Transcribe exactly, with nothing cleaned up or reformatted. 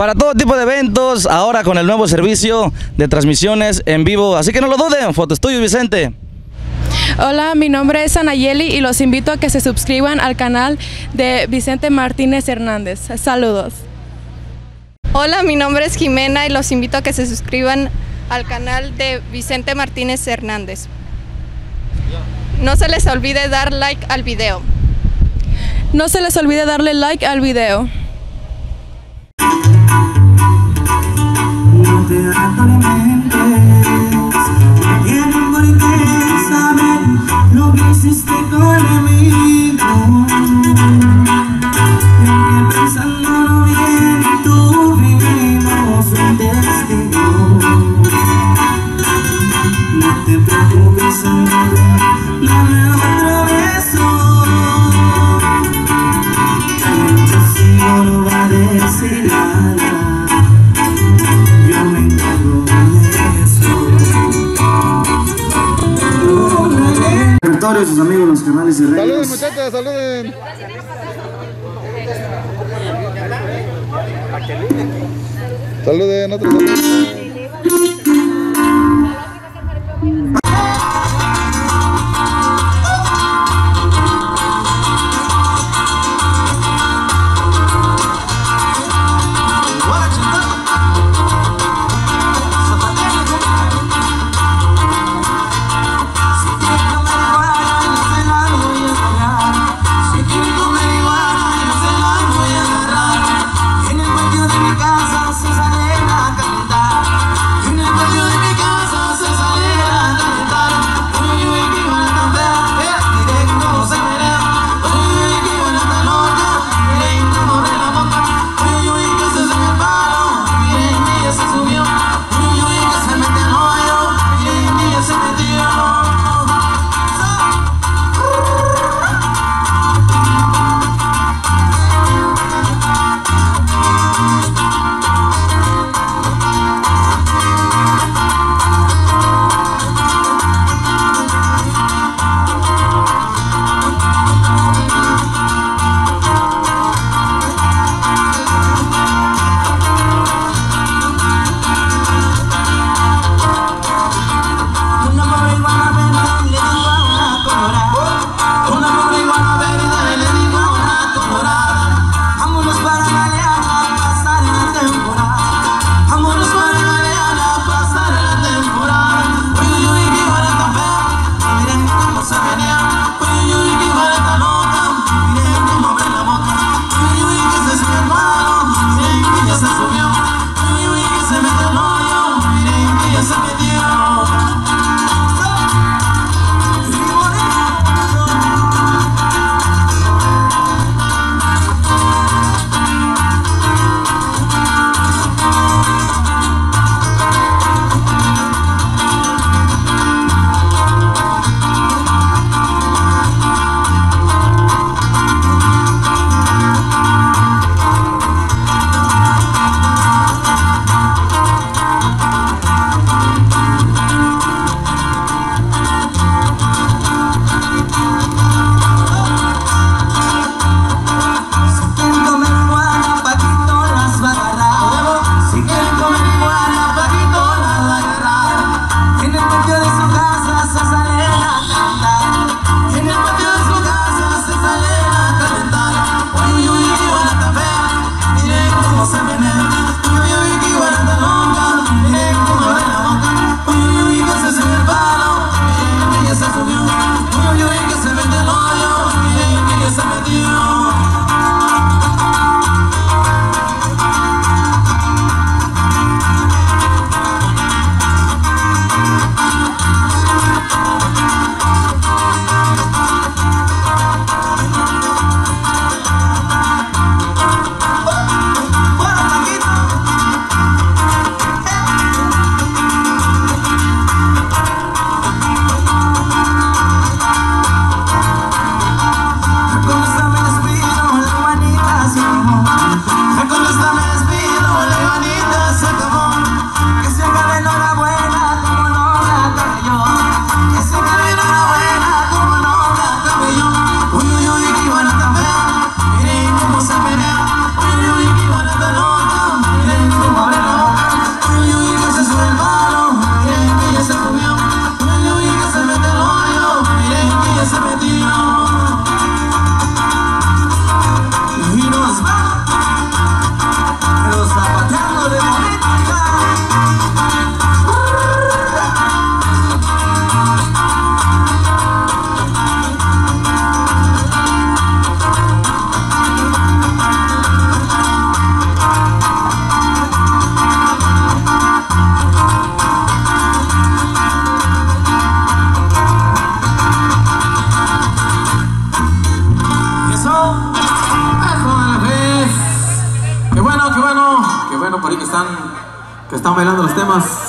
para todo tipo de eventos, ahora con el nuevo servicio de transmisiones en vivo. Así que no lo duden, Foto Estudio Vicente. Hola, mi nombre es Anayeli y los invito a que se suscriban al canal de Vicente Martínez Hernández. Saludos. Hola, mi nombre es Jimena y los invito a que se suscriban al canal de Vicente Martínez Hernández. No se les olvide dar like al video. No se les olvide darle like al video. Sus amigos, los canales de redes. Saludos, muchachos, saluden. Saluden, otros saluden. Casa se sale a cantar. bueno por ahí que están, que están bailando los temas.